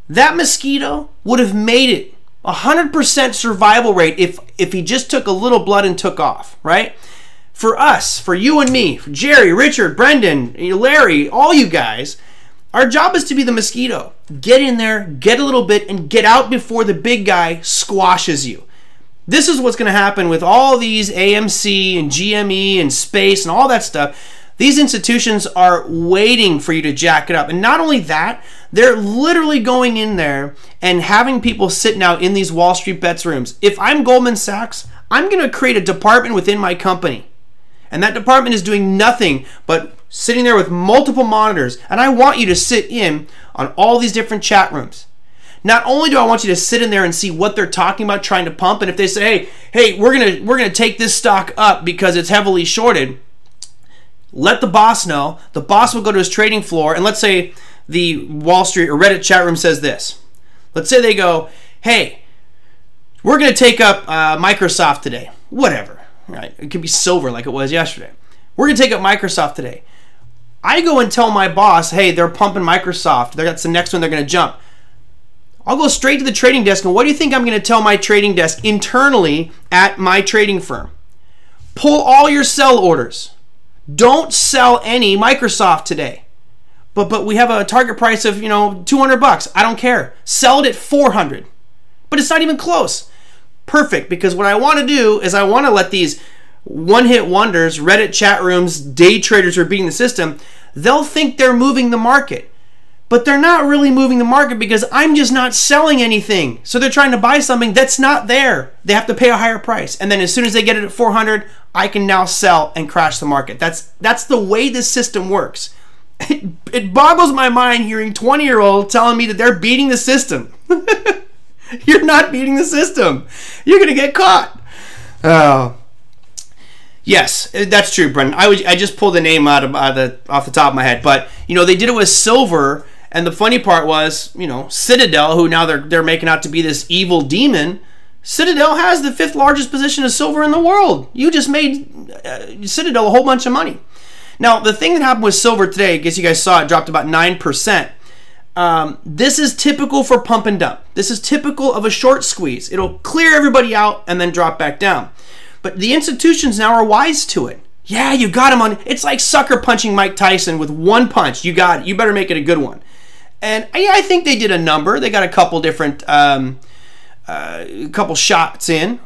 that mosquito would have made it 100% survival rate if he just took a little blood and took off, right? For us, for you and me, for Jerry, Richard, Brendan, Larry, all you guys, our job is to be the mosquito. Get in there, get a little bit, and get out before the big guy squashes you. This is what's going to happen with all these AMC and GME and space and all that stuff. These institutions are waiting for you to jack it up. And not only that, they're literally going in there and having people sitting out in these Wall Street Bets rooms. If I'm Goldman Sachs, I'm going to create a department within my company. And that department is doing nothing but sitting there with multiple monitors. And I want you to sit in on all these different chat rooms. Not only do I want you to sit in there and see what they're talking about, trying to pump, and if they say, hey, we're gonna take this stock up because it's heavily shorted, let the boss know. The boss will go to his trading floor, and let's say the Wall Street or Reddit chat room says this. Let's say they go, hey, we're going to take up Microsoft today. Whatever. Right? It could be silver like it was yesterday. We're going to take up Microsoft today. I go and tell my boss, hey, they're pumping Microsoft. That's the next one they're going to jump. I'll go straight to the trading desk, and what do you think I'm going to tell my trading desk internally at my trading firm? Pull all your sell orders. Don't sell any Microsoft today. But we have a target price of, you know, $200. I don't care. Sell it at 400. But it's not even close. Perfect, because what I want to do is I want to let these one-hit wonders, Reddit chat rooms, day traders who are beating the system, they'll think they're moving the market. But they're not really moving the market because I'm just not selling anything. So they're trying to buy something that's not there. They have to pay a higher price. And then as soon as they get it at 400, I can now sell and crash the market. That's the way this system works. It boggles my mind hearing 20-year-olds telling me that they're beating the system. You're not beating the system. You're going to get caught. Oh. Yes, that's true, Brendan. I just pulled the name off the top of my head, but you know they did it with silver, and the funny part was, you know, Citadel, who now they're making out to be this evil demon. Citadel has the 5th largest position of silver in the world. You just made Citadel a whole bunch of money. Now the thing that happened with silver today, I guess you guys saw it dropped about 9%. This is typical for pump and dump. This is typical of a short squeeze. It'll clear everybody out and then drop back down. But the institutions now are wise to it. Yeah, you got him on. It's like sucker punching Mike Tyson with one punch. You got it. You better make it a good one. And I think they did a number. They got a couple different, couple shots in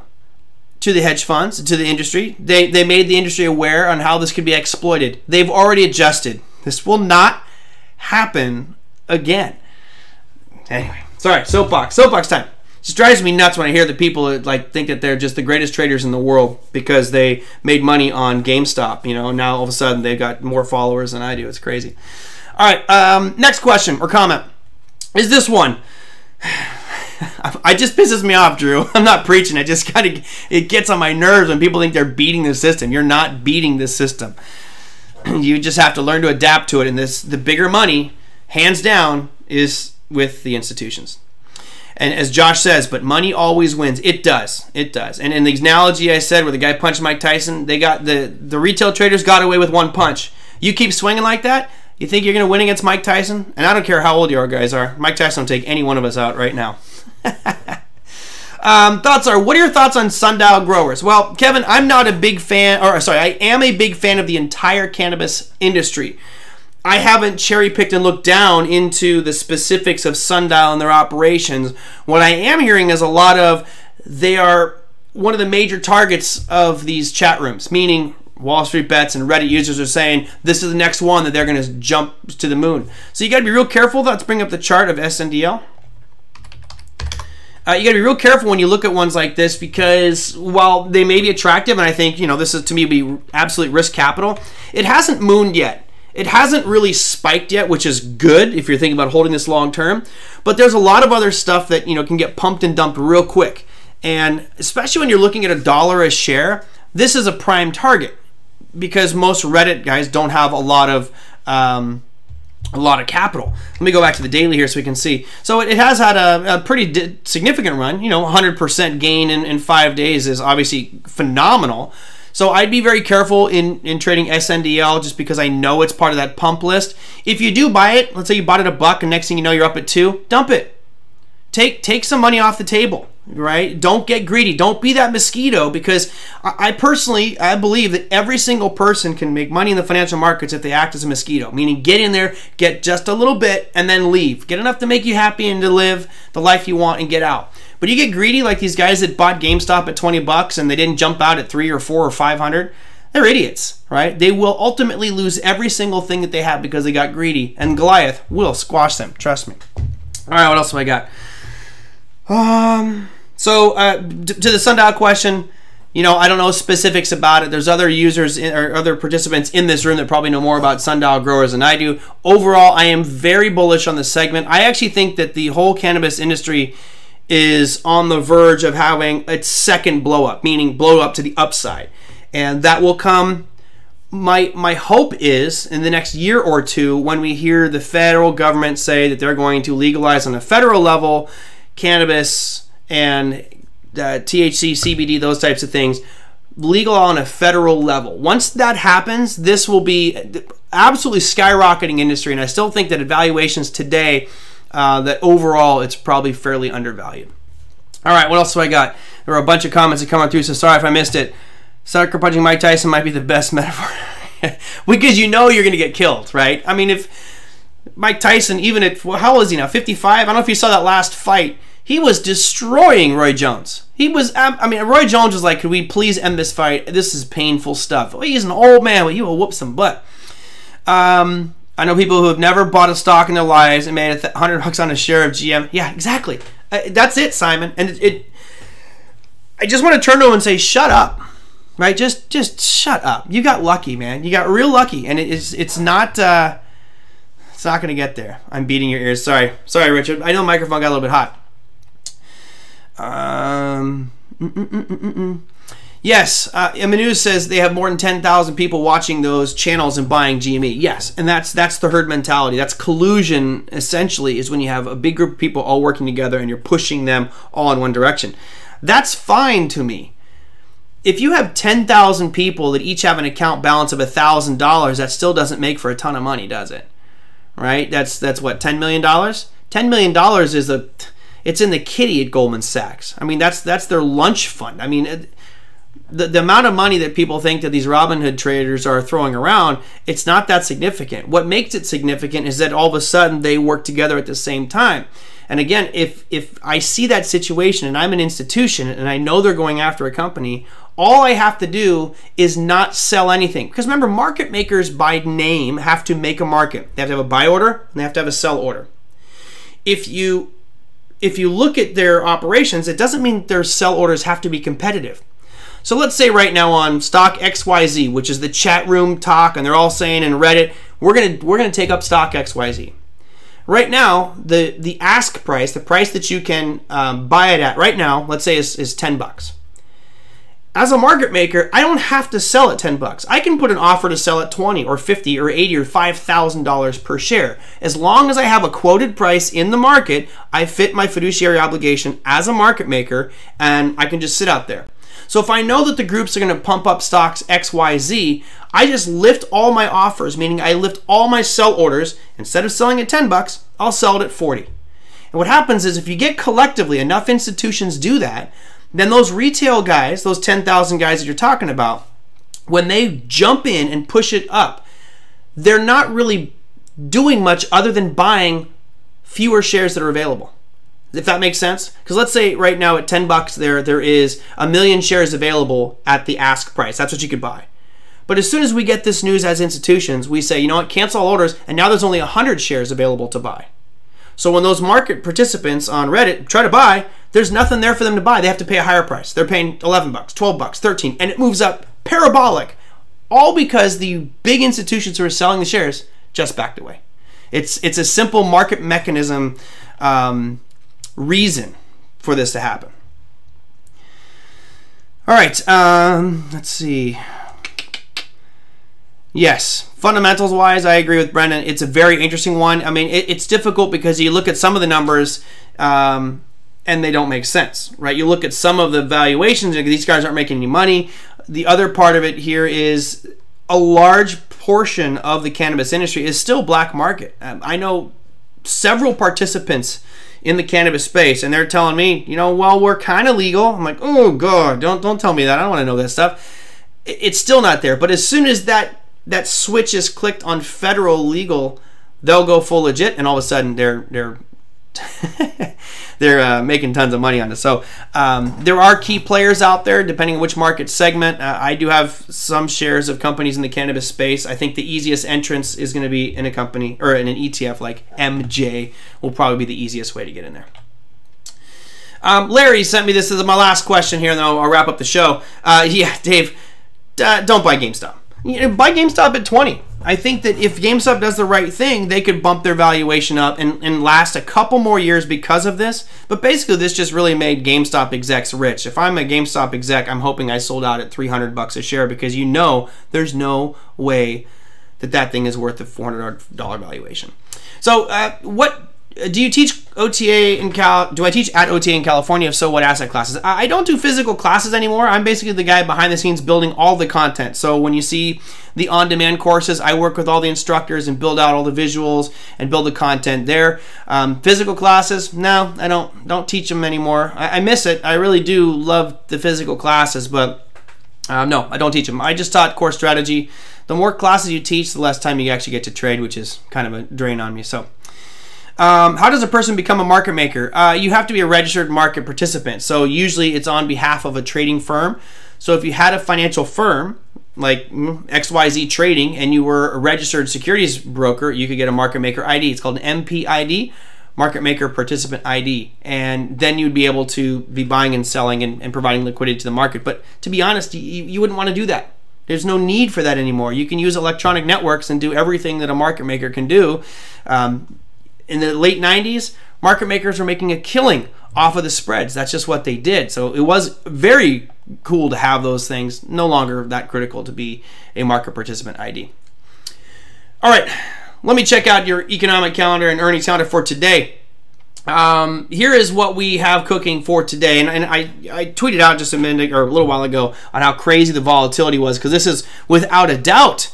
to the hedge funds, to the industry. They made the industry aware on how this could be exploited. They've already adjusted. This will not happen again. Anyway, sorry. Soapbox time. It drives me nuts when I hear the people that, like, think that they're just the greatest traders in the world because they made money on GameStop. You know, now all of a sudden they've got more followers than I do. It's crazy. All right, next question or comment is this one. It just pisses me off, Drew. I'm not preaching. It gets on my nerves when people think they're beating the system. You're not beating the system. You just have to learn to adapt to it. And this, the bigger money, hands down, is with the institutions. And as Josh says, but money always wins. It does. It does. And in the analogy I said where the guy punched Mike Tyson, they got the retail traders got away with one punch. You keep swinging like that, you think you're going to win against Mike Tyson? And I don't care how old you are, guys are. Mike Tyson will take any one of us out right now. Thoughts are, what are your thoughts on sundial growers? Well, Kevin, I'm not a big fan, or sorry, I am a big fan of the entire cannabis industry. I haven't cherry-picked and looked down into the specifics of sundial and their operations. What I am hearing is a lot of they are one of the major targets of these chat rooms, meaning Wall Street Bets and Reddit users are saying this is the next one that they're going to jump to the moon. So you got to be real careful. Let's bring up the chart of SNDL. You got to be real careful when you look at ones like this because while they may be attractive, and I think, you know, this is to me be absolute risk capital, it hasn't mooned yet. It hasn't really spiked yet, which is good if you're thinking about holding this long term. But there's a lot of other stuff that, you know, can get pumped and dumped real quick. And especially when you're looking at $1 a share, this is a prime target because most Reddit guys don't have a lot of capital. Let me go back to the daily here so we can see. So it has had a pretty significant run. You know, 100% gain in 5 days is obviously phenomenal. So I'd be very careful in trading SNDL just because I know it's part of that pump list. If you do buy it, let's say you bought it $1 and next thing you know you're up at $2, dump it. Take some money off the table, right? Don't get greedy. Don't be that mosquito because I personally, I believe that every single person can make money in the financial markets if they act as a mosquito, meaning get in there, get just a little bit, and then leave. Get enough to make you happy and to live the life you want and get out. But you get greedy like these guys that bought GameStop at $20 and they didn't jump out at 3 or 4 or 500. They're idiots, right? They will ultimately lose every single thing that they have because they got greedy, and Goliath will squash them. Trust me. All right, what else have I got? To the sundial question, you know, I don't know specifics about it. There's other users or other participants in this room that probably know more about sundial growers than I do. Overall, I am very bullish on this segment. I actually think that the whole cannabis industry is on the verge of having its second blow up, meaning blow up to the upside. And that will come, my hope is, in the next year or two when we hear the federal government say that they're going to legalize on a federal level cannabis and THC, CBD, those types of things, legal on a federal level. Once that happens, this will be absolutely skyrocketing industry, and I still think that at valuations today, that overall it's probably fairly undervalued. All right, what else do I got? There were a bunch of comments that come on through, so sorry if I missed it. Sucker punching Mike Tyson might be the best metaphor. Because you know you're going to get killed, right? I mean, if Mike Tyson, even at, well, how old is he now, 55? I don't know if you saw that last fight. He was destroying Roy Jones. He was, I mean, Roy Jones was like, could we please end this fight? This is painful stuff. Well, he's an old man, but he will whoop some butt. I know people who have never bought a stock in their lives and made $100 on a share of GM. Yeah, exactly. That's it, Simon. And I just want to turn to him and say, shut up. Right, just shut up. You got lucky, man. You got real lucky, and it's not gonna get there. I'm beating your ears. Sorry, Richard. I know the microphone got a little bit hot. Yes, Emanu says they have more than 10,000 people watching those channels and buying GME. Yes, and that's the herd mentality. That's collusion. Essentially, is when you have a big group of people all working together and you're pushing them all in one direction. That's fine to me. If you have 10,000 people that each have an account balance of $1,000, that still doesn't make for a ton of money, does it? Right? That's what, $10 million? $10 million is it's in the kitty at Goldman Sachs. I mean, that's their lunch fund. I mean, the amount of money that people think that these Robinhood traders are throwing around, it's not that significant. What makes it significant is that all of a sudden they work together at the same time. And again, if I see that situation and I'm an institution and I know they're going after a company, all I have to do is not sell anything. Because remember, market makers by name have to make a market. They have to have a buy order and they have to have a sell order. If you look at their operations, it doesn't mean their sell orders have to be competitive. So let's say right now on stock XYZ, which is the chat room talk, and they're all saying in Reddit, we're gonna take up stock XYZ. Right now, the ask price, the price that you can buy it at right now, let's say is 10 bucks. As a market maker, I don't have to sell at 10 bucks. I can put an offer to sell at 20 or 50 or 80 or $5,000 per share. As long as I have a quoted price in the market, I fit my fiduciary obligation as a market maker, and I can just sit out there. So if I know that the groups are going to pump up stocks XYZ, I just lift all my offers, meaning I lift all my sell orders. Instead of selling at 10 bucks, I'll sell it at 40. And what happens is if you get collectively enough institutions do that, then those retail guys, those 10,000 guys that you're talking about, when they jump in and push it up, they're not really doing much other than buying fewer shares that are available. If that makes sense? Because let's say right now at 10 bucks there is 1 million shares available at the ask price. That's what you could buy. But as soon as we get this news as institutions, we say, you know what, cancel all orders, and now there's only 100 shares available to buy. So when those market participants on Reddit try to buy, there's nothing there for them to buy. They have to pay a higher price. They're paying 11 bucks, 12 bucks, 13, and it moves up parabolic, all because the big institutions who are selling the shares just backed away. It's a simple market mechanism reason for this to happen. All right, let's see. Yes, fundamentals wise, I agree with Brendan. It's a very interesting one. I mean, it's difficult because you look at some of the numbers and they don't make sense, right? You look at some of the valuations, these guys aren't making any money. The other part of it here is a large portion of the cannabis industry is still black market. I know several participants in the cannabis space, and they're telling me, you know, well, we're kind of legal. I'm like, oh God, don't tell me that. I don't want to know that stuff. It's still not there. But as soon as that switch is clicked on federal legal, they'll go full legit, and all of a sudden they're they're making tons of money on this. So there are key players out there, depending on which market segment. I do have some shares of companies in the cannabis space. I think the easiest entrance is going to be in a company or in an ETF like MJ will probably be the easiest way to get in there. Larry sent me this as my last question here, and then I'll wrap up the show. Yeah, Dave, don't buy GameStop. You know, buy GameStop at 20. I think that if GameStop does the right thing, they could bump their valuation up and last a couple more years because of this. But basically, this just really made GameStop execs rich. If I'm a GameStop exec, I'm hoping I sold out at 300 bucks a share because you know there's no way that that thing is worth a $400 valuation. So what Do you teach OTA in Cal? Do I teach at OTA in California? If so, what asset classes? I don't do physical classes anymore. I'm basically the guy behind the scenes building all the content. So when you see the on-demand courses, I work with all the instructors and build out all the visuals and build the content there. Physical classes, no, I don't teach them anymore. I miss it. I really do love the physical classes, but no, I don't teach them. I just taught core strategy. The more classes you teach, the less time you actually get to trade, which is kind of a drain on me. So. How does a person become a market maker? You have to be a registered market participant. So usually it's on behalf of a trading firm. So if you had a financial firm like XYZ Trading and you were a registered securities broker, you could get a market maker ID. It's called an MPID, market maker participant ID. And then you'd be able to be buying and selling and providing liquidity to the market. But to be honest, you wouldn't want to do that. There's no need for that anymore. You can use electronic networks and do everything that a market maker can do. In the late 90s, market makers were making a killing off of the spreads. That's just what they did. So it was very cool to have those things. No longer that critical to be a market participant ID. All right, let me check out your economic calendar and earnings calendar for today. Here is what we have cooking for today. And I tweeted out just a minute or a little while ago on how crazy the volatility was, because this is without a doubt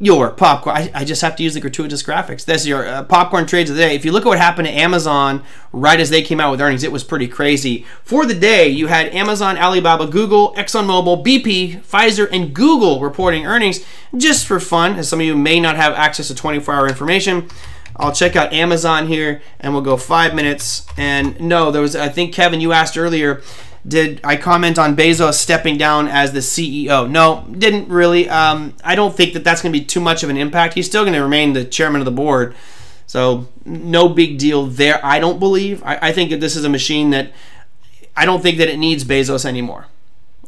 your popcorn. I just have to use the gratuitous graphics. That's your popcorn trades of the day. If you look at what happened to Amazon right as they came out with earnings, it was pretty crazy. For the day, you had Amazon, Alibaba, Google, ExxonMobil, BP, Pfizer, and Google reporting earnings. Just for fun, as some of you may not have access to 24-hour information, I'll check out Amazon here, and we'll go 5 minutes. And no, there was, I think, Kevin, you asked earlier, did I comment on Bezos stepping down as the CEO? No, didn't really. I don't think that that's going to be too much of an impact. He's still going to remain the chairman of the board. So no big deal there, I don't believe. I think that this is a machine that I don't think that it needs Bezos anymore.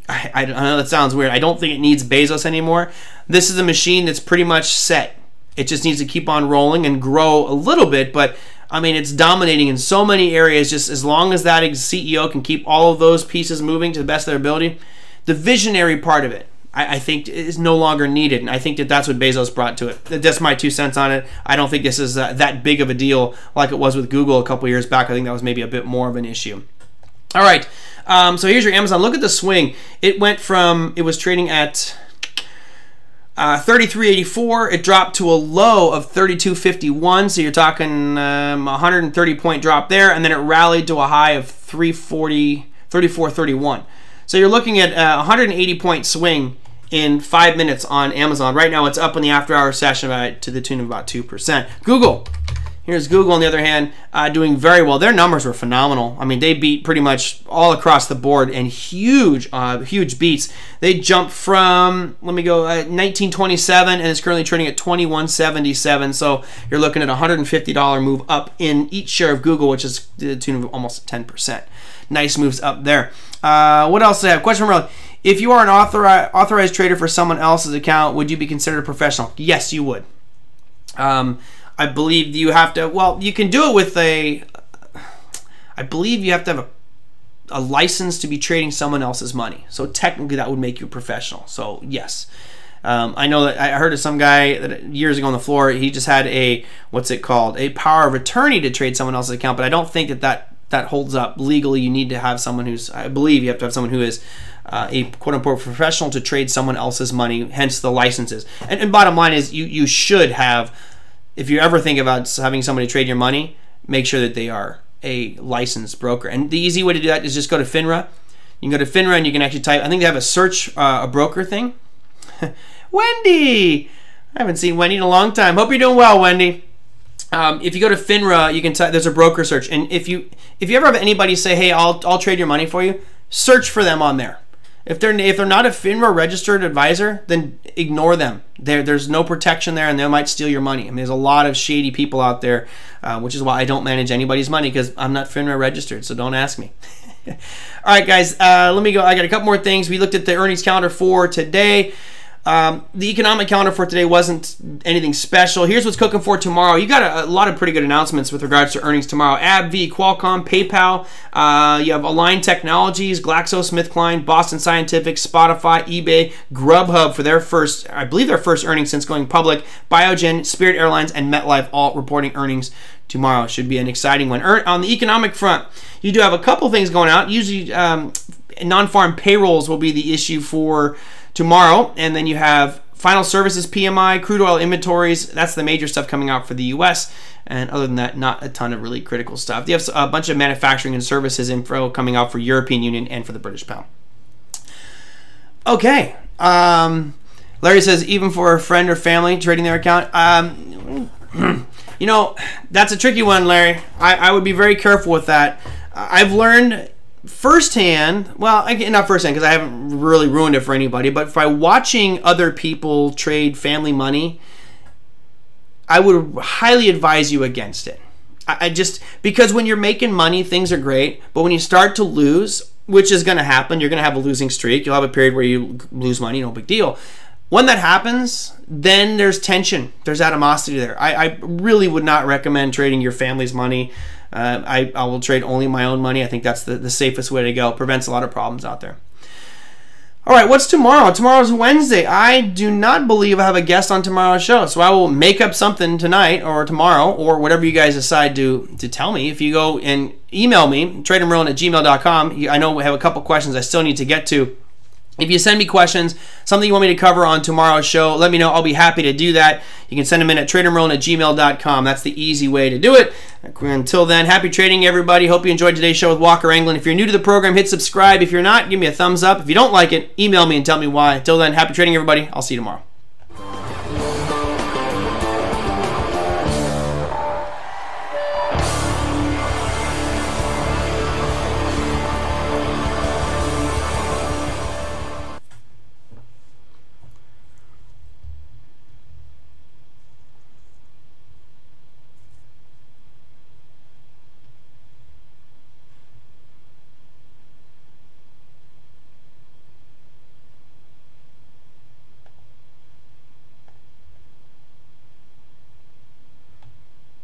I know that sounds weird. I don't think it needs Bezos anymore. This is a machine that's pretty much set. It just needs to keep on rolling and grow a little bit, but I mean, it's dominating in so many areas. Just as long as that CEO can keep all of those pieces moving to the best of their ability, the visionary part of it, I think, is no longer needed. And I think that that's what Bezos brought to it. That's my 2 cents on it. I don't think this is that big of a deal like it was with Google a couple years back. I think that was maybe a bit more of an issue. All right, so here's your Amazon. Look at the swing. It went from, it was trading at 33.84, it dropped to a low of 32.51, so you're talking 130-point drop there, and then it rallied to a high of 34.31. So you're looking at a 180-point swing in 5 minutes on Amazon. Right now, it's up in the after-hour session to the tune of about 2%. Google. Here's Google, on the other hand, doing very well. Their numbers were phenomenal. I mean, they beat pretty much all across the board and huge, huge beats. They jumped from, let me go, 1927, and it's currently trading at 21.77. So you're looking at a $150 move up in each share of Google, which is to the tune of almost 10%. Nice moves up there. What else do I have? Question number one. If you are an authorized trader for someone else's account, would you be considered a professional? Yes, you would. I believe you have to, well, you can do it with a, I believe you have to have a license to be trading someone else's money. So technically that would make you a professional. So yes. I know that I heard of some guy that years ago on the floor, he just had a, what's it called? A power of attorney to trade someone else's account, but I don't think that that holds up. Legally, you need to have someone who's, I believe you have to have someone who is a quote-unquote professional to trade someone else's money, hence the licenses. And bottom line is you should have, if you ever think about having somebody trade your money, make sure that they are a licensed broker. And the easy way to do that is just go to FINRA. You can go to FINRA and you can actually type, I think they have a search a broker thing. Wendy! I haven't seen Wendy in a long time. Hope you're doing well, Wendy. If you go to FINRA, you can type, there's a broker search. And if you ever have anybody say, hey, I'll trade your money for you, search for them on there. If they're not a FINRA registered advisor, then ignore them. There's no protection there, and they might steal your money. I mean, there's a lot of shady people out there, which is why I don't manage anybody's money, because I'm not FINRA registered, so don't ask me. All right, guys, let me go. I got a couple more things. We looked at the earnings calendar for today. The economic calendar for today wasn't anything special. Here's what's cooking for tomorrow. You got a lot of pretty good announcements with regards to earnings tomorrow. AbbVie, Qualcomm, PayPal. You have Align Technologies, GlaxoSmithKline, Boston Scientific, Spotify, eBay, Grubhub for their first, I believe their first earnings since going public. Biogen, Spirit Airlines, and MetLife all reporting earnings tomorrow. Should be an exciting one. On the economic front, you do have a couple things going out. Usually non-farm payrolls will be the issue for tomorrow, and then you have final services PMI, crude oil inventories. That's the major stuff coming out for the US, and other than that, not a ton of really critical stuff. You have a bunch of manufacturing and services info coming out for European Union and for the British Pound. Okay, Larry says, even for a friend or family trading their account, you know, that's a tricky one, Larry. I would be very careful with that. I've learned firsthand, well, not firsthand because I haven't really ruined it for anybody, but by watching other people trade family money, I would highly advise you against it. Because when you're making money, things are great, but when you start to lose, which is going to happen, you're going to have a losing streak, you'll have a period where you lose money, no big deal. When that happens, then there's tension, there's animosity there. I really would not recommend trading your family's money. I will trade only my own money. I think that's the safest way to go. It prevents a lot of problems out there. All right, what's tomorrow? Tomorrow's Wednesday. I do not believe I have a guest on tomorrow's show, so I will make up something tonight or tomorrow or whatever you guys decide to tell me. If you go and email me, tradermerlin@gmail.com, I know we have a couple questions I still need to get to. If you send me questions, something you want me to cover on tomorrow's show, let me know. I'll be happy to do that. You can send them in at tradermerlin@gmail.com. That's the easy way to do it. Until then, happy trading, everybody. Hope you enjoyed today's show with Walker England. If you're new to the program, hit subscribe. If you're not, give me a thumbs up. If you don't like it, email me and tell me why. Until then, happy trading, everybody. I'll see you tomorrow.